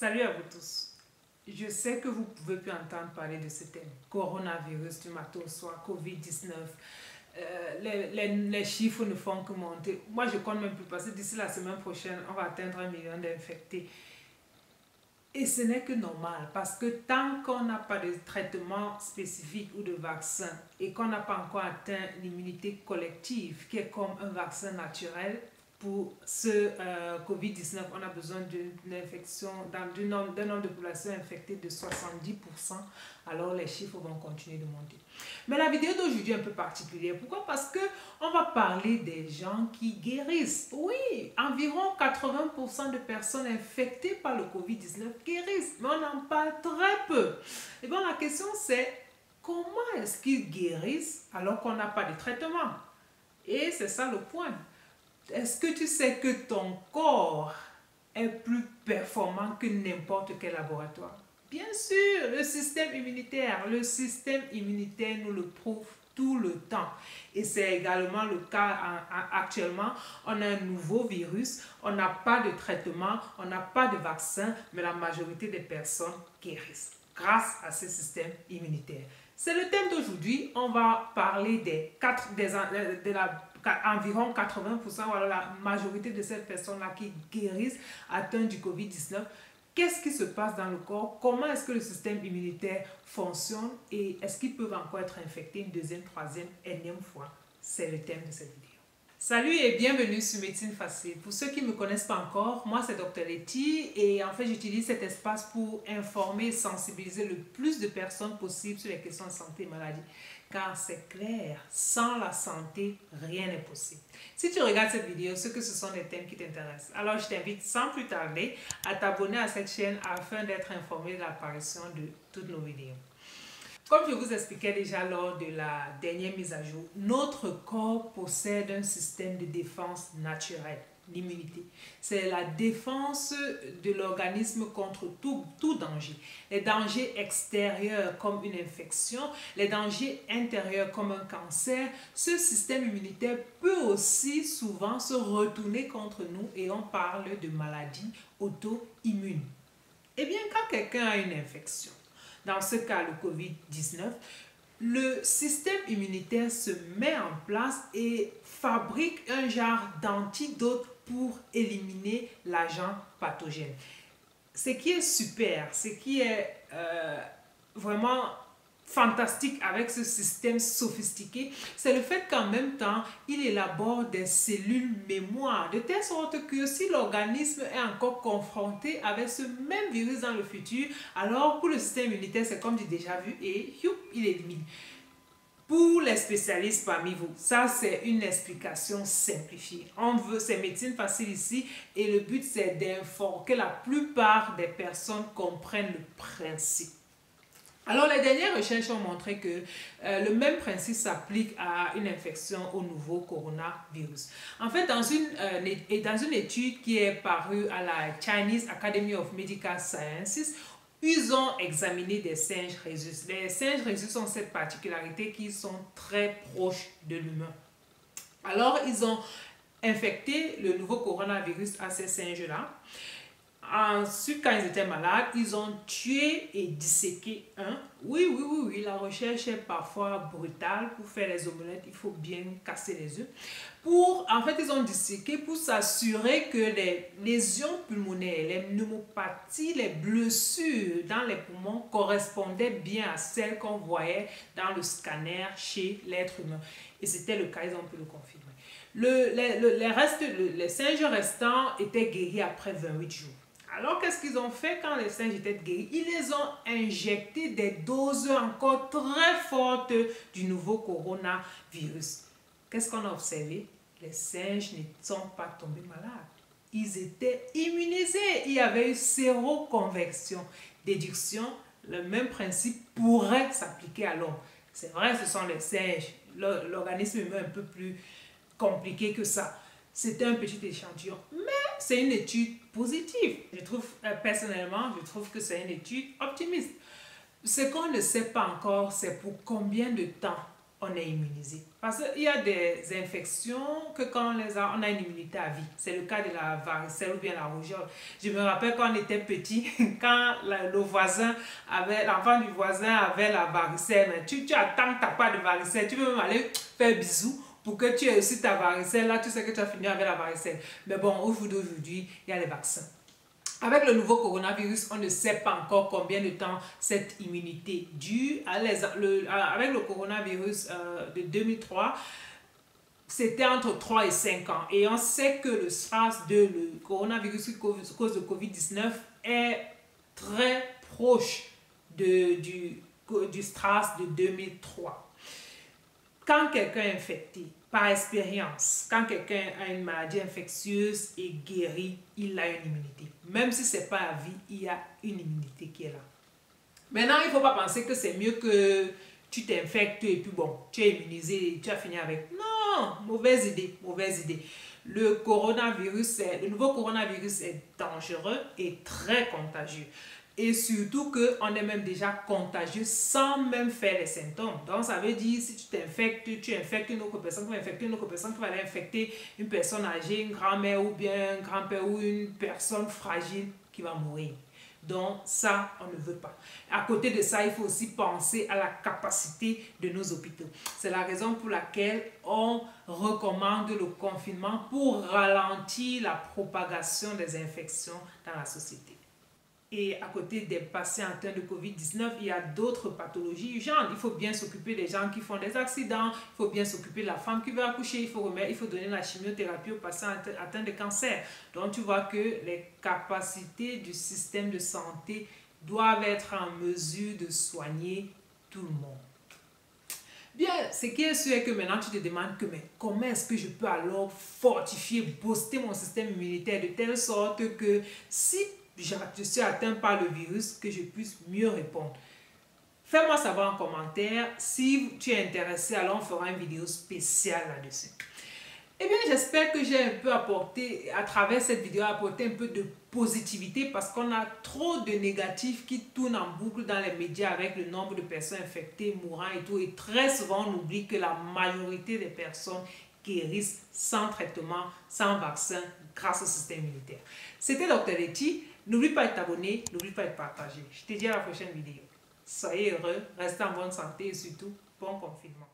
Salut à vous tous. Je sais que vous ne pouvez plus entendre parler de ce thème. Coronavirus du matin au soir, COVID-19. Les chiffres ne font que monter. Moi, je compte même plus parce que d'ici la semaine prochaine, on va atteindre 1 million d'infectés. Et ce n'est que normal parce que tant qu'on n'a pas de traitement spécifique ou de vaccin et qu'on n'a pas encore atteint l'immunité collective qui est comme un vaccin naturel, pour ce COVID-19, on a besoin d'une infection, d'un nombre de populations infectées de 70%, alors les chiffres vont continuer de monter. Mais la vidéo d'aujourd'hui est un peu particulière. Pourquoi? Parce qu'on va parler des gens qui guérissent. Oui, environ 80% de personnes infectées par le COVID-19 guérissent, mais on en parle très peu. Et bien la question c'est, comment est-ce qu'ils guérissent alors qu'on n'a pas de traitement? Et c'est ça le point. Est-ce que tu sais que ton corps est plus performant que n'importe quel laboratoire? Bien sûr, le système immunitaire nous le prouve tout le temps. Et c'est également le cas actuellement. On a un nouveau virus, on n'a pas de traitement, on n'a pas de vaccin, mais la majorité des personnes guérissent grâce à ce système immunitaire. C'est le thème d'aujourd'hui. On va parler environ 80%, voilà, la majorité de ces personnes-là qui guérissent atteintes du COVID-19. Qu'est-ce qui se passe dans le corps? Comment est-ce que le système immunitaire fonctionne? Et est-ce qu'ils peuvent encore être infectés une deuxième, troisième, énième fois? C'est le thème de cette vidéo. Salut et bienvenue sur Médecine Facile. Pour ceux qui ne me connaissent pas encore, moi c'est Dr. LeTi et en fait j'utilise cet espace pour informer et sensibiliser le plus de personnes possible sur les questions de santé et maladie. Car c'est clair, sans la santé, rien n'est possible. Si tu regardes cette vidéo, c'est que ce sont des thèmes qui t'intéressent. Alors je t'invite sans plus tarder à t'abonner à cette chaîne afin d'être informé de l'apparition de toutes nos vidéos. Comme je vous expliquais déjà lors de la dernière mise à jour, notre corps possède un système de défense naturelle, l'immunité. C'est la défense de l'organisme contre tout danger. Les dangers extérieurs comme une infection, les dangers intérieurs comme un cancer, ce système immunitaire peut aussi souvent se retourner contre nous et on parle de maladies auto-immunes. Eh bien, quand quelqu'un a une infection, dans ce cas, le COVID-19, le système immunitaire se met en place et fabrique un genre d'antidote pour éliminer l'agent pathogène. Ce qui est super, ce qui est vraiment fantastique avec ce système sophistiqué, c'est le fait qu'en même temps, il élabore des cellules mémoire, de telle sorte que si l'organisme est encore confronté avec ce même virus dans le futur, alors pour le système immunitaire, c'est comme du déjà vu et youp, il élimine. Pour les spécialistes parmi vous, ça c'est une explication simplifiée. On veut, c'est Médecine Facile ici et le but c'est d'informer que la plupart des personnes comprennent le principe. Alors, les dernières recherches ont montré que le même principe s'applique à une infection au nouveau coronavirus. En fait, dans une étude qui est parue à la Chinese Academy of Medical Sciences, ils ont examiné des singes rhésus. Les singes rhésus ont cette particularité qu'ils sont très proches de l'humain. Alors, ils ont infecté le nouveau coronavirus à ces singes-là. Ensuite, quand ils étaient malades, ils ont tué et disséqué un. Oui, la recherche est parfois brutale. Pour faire les omelettes, il faut bien casser les œufs. Ils ont disséqué pour s'assurer que les lésions pulmonaires, les pneumopathies, les blessures dans les poumons correspondaient bien à celles qu'on voyait dans le scanner chez l'être humain. Et c'était le cas, ils ont pu le confirmer. Les singes restants étaient guéris après 28 jours. Alors, qu'est-ce qu'ils ont fait quand les singes étaient guéris? Ils les ont injecté des doses encore très fortes du nouveau coronavirus. Qu'est-ce qu'on a observé? Les singes ne sont pas tombés malades. Ils étaient immunisés. Il y avait eu séroconversion. Déduction, le même principe pourrait s'appliquer à l'homme. C'est vrai, ce sont les singes. L'organisme humain est un peu plus compliqué que ça. C'était un petit échantillon, mais c'est une étude positive. Je trouve, personnellement, je trouve que c'est une étude optimiste. Ce qu'on ne sait pas encore, c'est pour combien de temps on est immunisé. Parce qu'il y a des infections que quand on les a, on a une immunité à vie. C'est le cas de la varicelle ou bien la rougeole. Je me rappelle quand on était petit, quand l'enfant du voisin avait la varicelle, tu attends que tu n'as pas de varicelle, tu veux même aller faire bisous pour que tu aies aussi ta varicelle. Là, tu sais que tu as fini avec la varicelle. Mais bon, aujourd'hui, il y a les vaccins. Avec le nouveau coronavirus, on ne sait pas encore combien de temps cette immunité dure. Avec le coronavirus de 2003, c'était entre 3 et 5 ans. Et on sait que le SARS, le coronavirus qui cause le COVID-19, est très proche du SARS de 2003. Quand quelqu'un est infecté, par expérience, quand quelqu'un a une maladie infectieuse et guéri, il a une immunité. Même si ce n'est pas à vie, il y a une immunité qui est là. Maintenant, il ne faut pas penser que c'est mieux que tu t'infectes et puis bon, tu es immunisé et tu as fini avec. Non, mauvaise idée, mauvaise idée. Le nouveau coronavirus est dangereux et très contagieux. Et surtout qu'on est même déjà contagieux sans même faire les symptômes. Donc, ça veut dire si tu t'infectes, tu infectes une autre personne, qui va infecter une autre personne, qui va aller infecter une personne âgée, une grand-mère ou bien un grand-père ou une personne fragile qui va mourir. Donc, ça, on ne veut pas. À côté de ça, il faut aussi penser à la capacité de nos hôpitaux. C'est la raison pour laquelle on recommande le confinement pour ralentir la propagation des infections dans la société. Et à côté des patients atteints de COVID-19, il y a d'autres pathologies urgentes. Il faut bien s'occuper des gens qui font des accidents, il faut bien s'occuper de la femme qui veut accoucher, il faut donner la chimiothérapie aux patients atteints de cancer. Donc tu vois que les capacités du système de santé doivent être en mesure de soigner tout le monde. Bien, ce qui est sûr est que maintenant tu te demandes que mais comment est-ce que je peux alors fortifier, booster mon système immunitaire de telle sorte que si je suis atteint par le virus, que je puisse mieux répondre. Fais-moi savoir en commentaire. Si tu es intéressé, alors on fera une vidéo spéciale là-dessus. Eh bien, j'espère que j'ai un peu apporté, à travers cette vidéo, apporté un peu de positivité parce qu'on a trop de négatifs qui tournent en boucle dans les médias avec le nombre de personnes infectées, mourant et tout. Et très souvent, on oublie que la majorité des personnes guérissent sans traitement, sans vaccin, grâce au système immunitaire. C'était Dr. LeTi. N'oublie pas de t'abonner, n'oublie pas de partager. Je te dis à la prochaine vidéo. Soyez heureux, restez en bonne santé et surtout, bon confinement.